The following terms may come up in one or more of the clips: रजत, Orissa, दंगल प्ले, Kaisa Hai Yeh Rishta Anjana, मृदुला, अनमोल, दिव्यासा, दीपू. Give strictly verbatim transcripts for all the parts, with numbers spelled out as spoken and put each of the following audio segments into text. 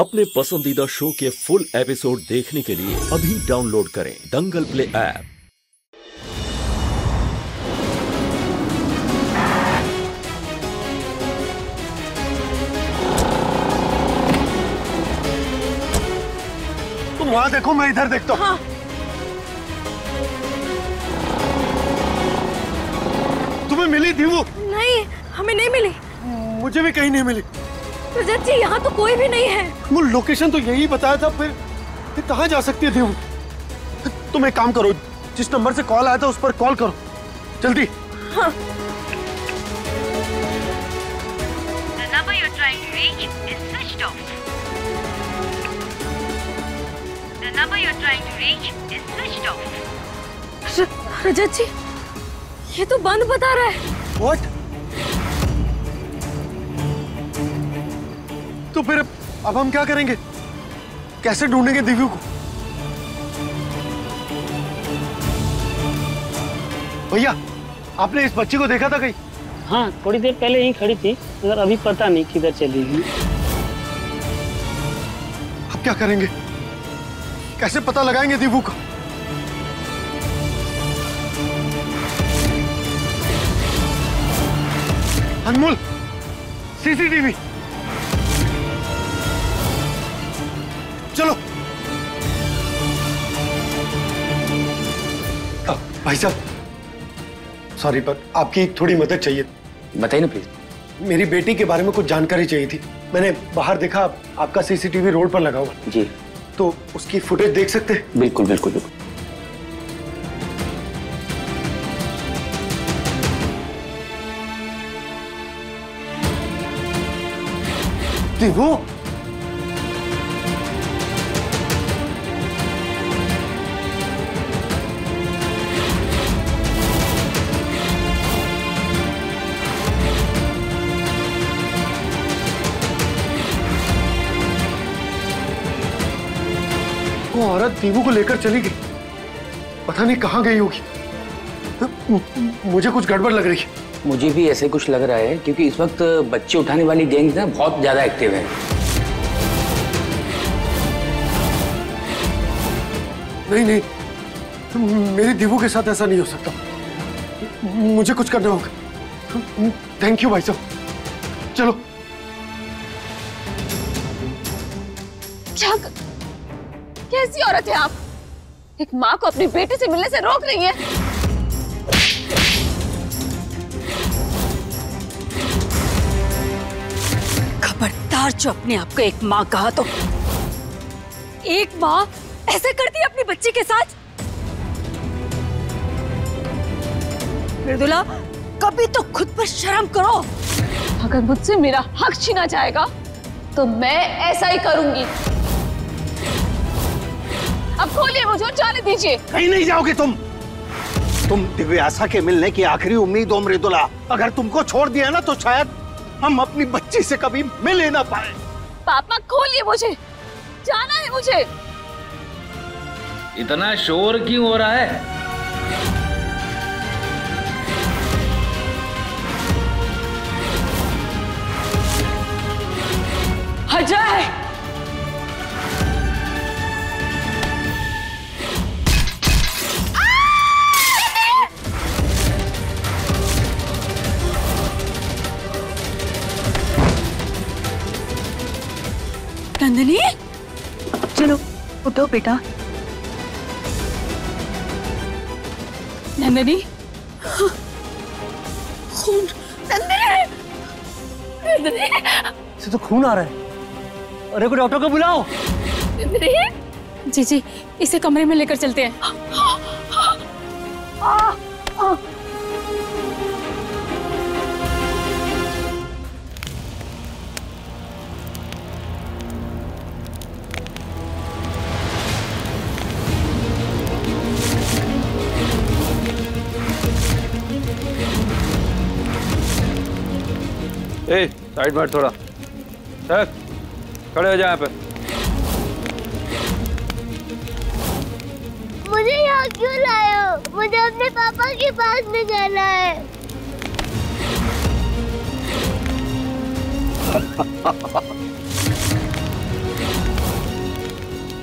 अपने पसंदीदा शो के फुल एपिसोड देखने के लिए अभी डाउनलोड करें दंगल प्ले ऐप। तुम वहां देखो, मैं इधर देखता हूँ। हाँ। तुम्हें मिली थी वो? नहीं, हमें नहीं मिली। मुझे भी कहीं नहीं मिली। रजत जी, यहाँ तो कोई भी नहीं है। वो लोकेशन तो यही बताया था, फिर, फिर कहाँ जा सकती थी वो? तुम एक काम करो, जिस नंबर से कॉल आया था उस पर कॉल करो, जल्दी। हाँ। र, रजत जी, ये तो बंद बता रहा है। What? तो फिर अब हम क्या करेंगे? कैसे ढूंढेंगे दिव्यू को? भैया, आपने इस बच्ची को देखा था कहीं? हाँ, थोड़ी देर पहले यहीं खड़ी थी, मगर अभी पता नहीं किधर चली गई। अब क्या करेंगे? कैसे पता लगाएंगे दिव्यू का? अनमोल, सीसीटीवी। चलो आ, भाई साहब, सॉरी पर आपकी थोड़ी मदद चाहिए। बताइए ना प्लीज। मेरी बेटी के बारे में कुछ जानकारी चाहिए थी। मैंने बाहर देखा आप, आपका सीसीटीवी रोड पर लगा हुआ जी, तो उसकी फुटेज देख सकते हैं? बिल्कुल बिल्कुल बिल्कुल। दिव्यू, वो औरत दीपू को लेकर चली गई, पता नहीं कहाँ गई होगी। मुझे कुछ गड़बड़ लग रही है। मुझे भी ऐसे कुछ लग रहा है, क्योंकि इस वक्त बच्चे उठाने वाली गैंग ना बहुत ज्यादा एक्टिव है। नहीं नहीं, मेरी दीपू के साथ ऐसा नहीं हो सकता। मुझे कुछ करना होगा। थैंक यू भाई साहब। चलो जाग। कैसी औरत है आप? एक माँ को अपने बेटे से मिलने से रोक रही है। खबरदार, जो अपने आप को एक माँ कहा, तो एक माँ ऐसा करती है अपने बच्चे के साथ? मृदुला, कभी तो खुद पर शर्म करो। अगर मुझसे मेरा हक छीना जाएगा तो मैं ऐसा ही करूंगी। अब खोलिए मुझे और जाने दीजिए। कहीं नहीं जाओगे तुम। तुम दिव्यासा के मिलने की आखिरी उम्मीद हो मृदुला। अगर तुमको छोड़ दिया ना तो शायद हम अपनी बच्ची से कभी मिले ना पाए। पापा खोलिए मुझे, जाना है मुझे। इतना शोर क्यों हो रहा है? अजय, नंदिनी, चलो उठो बेटा। नंदिनी, खून। नंदिनी, नंदिनी, तो खून आ रहा है। अरे कोई डॉक्टर को बुलाओ। नंदिनी जी जी, इसे कमरे में लेकर चलते हैं। आ, आ, ए, साइड में थोड़ा सर, खड़े हो जाए यहाँ पे। मुझे यहाँ क्यों लाए हो? मुझे अपने पापा के पास में जाना है।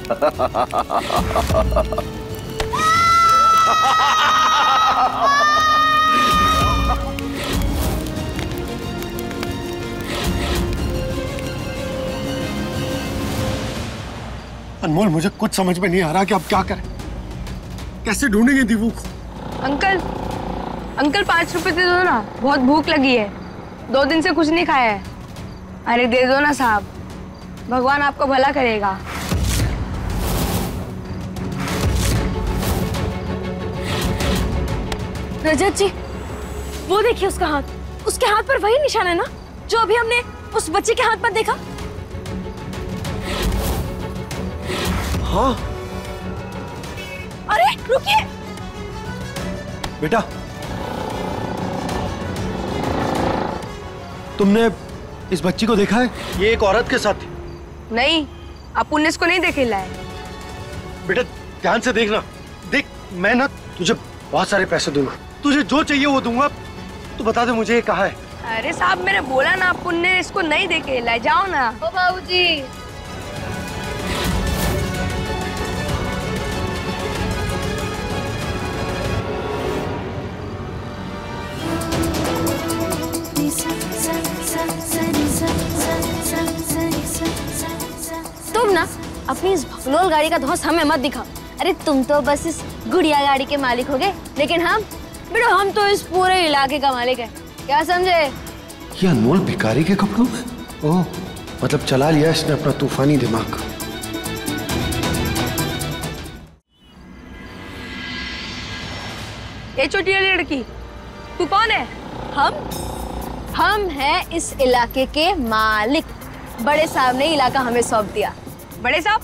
अनमोल, मुझे कुछ समझ में नहीं आ रहा कि अब क्या करें, कैसे ढूंढेंगे दीपू को। अंकल अंकल पांच रुपए दे दो ना, बहुत भूख लगी है, दो दिन से कुछ नहीं खाया है। अरे दे दो ना साहब, भगवान आपका भला करेगा। रजत जी, वो देखिए उसका हाथ, उसके हाथ पर वही निशान है ना जो अभी हमने उस बच्चे के हाथ पर देखा। हाँ। अरे रुकिए बेटा, तुमने इस बच्ची को देखा है? ये एक औरत के साथ थी। नहीं, अपुन ने इसको नहीं देखे लाए। बेटा ध्यान से देखना, देख मैं ना तुझे बहुत सारे पैसे दूंगा, तुझे जो चाहिए वो दूंगा, तू बता दे मुझे ये कहाँ है। अरे साहब मैंने बोला ना अपुन ने इसको नहीं देखे लाए, जाओ ना। ओ बाबूजी, तुम ना अपनी इस भगलोल गाड़ी का धौंस हमें मत दिखाओ। अरे तुम तो बस इस गुड़िया गाड़ी के मालिक हो गए, लेकिन हम बेटा हम तो इस पूरे इलाके का मालिक है, क्या समझे? ये अनमोल भिखारी के कपड़ों में? ओह, मतलब चला लिया इसने अपना तूफानी दिमाग। ये छोटी वाली लड़की, तू कौन है? हम हम हैं इस इलाके के मालिक, बड़े साहब ने इलाका हमें सौंप दिया। बड़े साहब?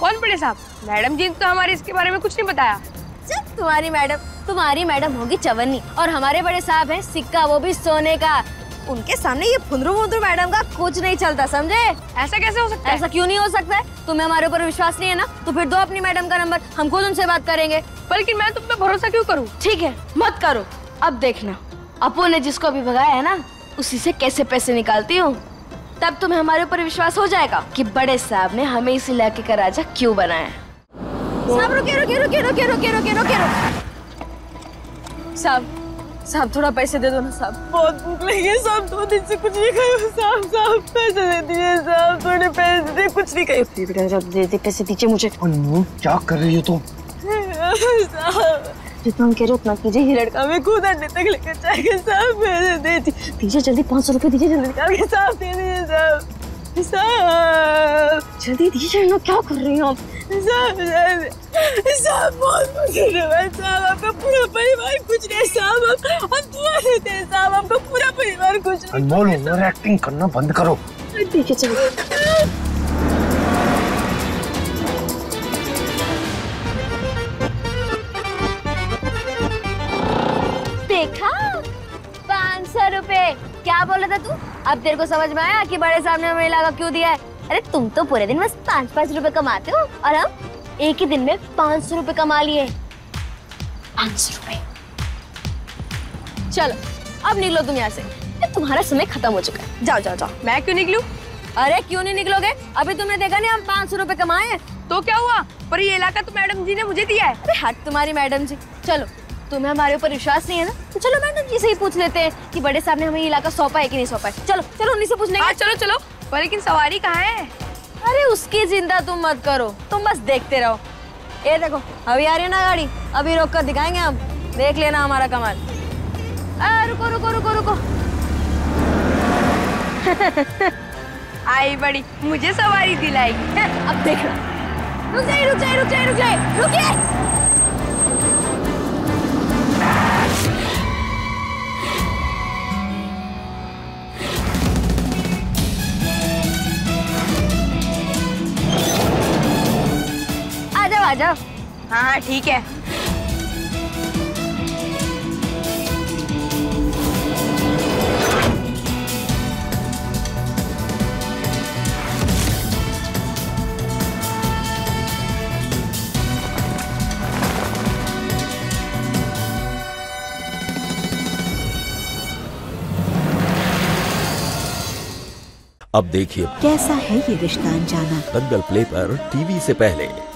कौन बड़े साहब? मैडम जी तो हमारे इसके बारे में कुछ नहीं बताया। चुप, तुम्हारी मैडम तुम्हारी मैडम होगी चवन्नी, और हमारे बड़े साहब हैं सिक्का, वो भी सोने का। उनके सामने ये फुंदरू फुंदरू मैडम का कुछ नहीं चलता, समझे? ऐसा कैसे हो सकता है? ऐसा क्यों नहीं हो सकता है? तुम्हें हमारे ऊपर विश्वास नहीं है ना, तो फिर दो अपनी मैडम का नंबर, हम खुद उनसे बात करेंगे। बल्कि मैं तुम पे भरोसा क्यों करूँ? ठीक है, मत करो। अब देखना, अपो ने जिसको अभी भगाया है ना, उसी से कैसे पैसे निकालती हूँ, तब तुम्हें हमारे ऊपर विश्वास हो जाएगा कि बड़े साहब ने हमें इस इलाके का राजा क्यों बनाया। साहब रुकिए रुकिए रुकिए रुकिए रुकिए रुकिए रुकिए। साहब साहब थोड़ा पैसे दे दो ना साहब, बहुत भूख लगी है साहब, दो दिन से कुछ नहीं खाया साहब। साहब पैसे दे दिए साहब, थोड़े पैसे दे, कुछ नहीं खाए, पैसे दीजिए मुझे। क्या कर रही हो तुम? जितना हम कह रहे उतना कीजिए, ये लड़का हमें खुद आने तक लेकर जाएगा साहब। दे दीजिए जल्दी, पाँच सौ रुपये दीजिए जल्दी निकाल साहब, दे दीजिए साहब साहब जल्दी दीजिए ना। क्या कर रही हो आप साहब? साहब बहुत मुश्किल है साहब, आपका पूरा परिवार कुछ नहीं साहब, हम दुआ देते हैं साहब, आपका पूरा परिवार कुछ नहीं। अनमोल, ओवर एक्टिंग करना बंद करो। ठीक है चलो। क्या बोला था तू? अब तेरे को समझ में आया कि बड़े साहब ने हमें इलाका क्यों दिया है? अरे तुम तो पूरे दिन बस पाँच पाँच रुपए कमाते हो, और हम एक ही दिन में पाँच सौ रुपए कमा लिए। पाँच सौ रुपए। चलो अब निकलो तुम यहाँ से, तुम्हारा समय खत्म हो चुका है, जाओ जाओ जाओ। मैं क्यों निकलूँ? अरे क्यों नहीं निकलोगे? अभी तुमने देखा नहीं हम पाँच सौ रुपए कमाए हैं, तो क्या हुआ? पर ये इलाका तो मैडम जी ने मुझे दिया है। अरे हट तुम्हारी मैडम जी, चलो तुम्हें हमारे ऊपर विश्वास नहीं है ना, तो चलो मैडम जी से ही पूछ लेते हैं कि बड़े साहब ने हमें इलाका सौंपा है कि नहीं सौंपा है। चलो चलो उन्हीं से पूछने का। चलो चलो, पर लेकिन सवारी कहाँ है? अरे उसकी चिंता तुम मत करो, तुम बस देखते रहो। ये देखो अभी आ रही है ना गाड़ी, अभी रोक कर दिखाएंगे हम, देख लेना हमारा कमाल। आ, रुको रुको रुको रुको। आई बड़ी मुझे सवारी दिलाएगी, अब देखना। रुक जाए रुक जाए रुक जाए रुक जाए रुकिए। हाँ हाँ ठीक है। अब देखिए कैसा है ये रिश्ता अनजाना, दंगल प्ले पर टीवी से पहले।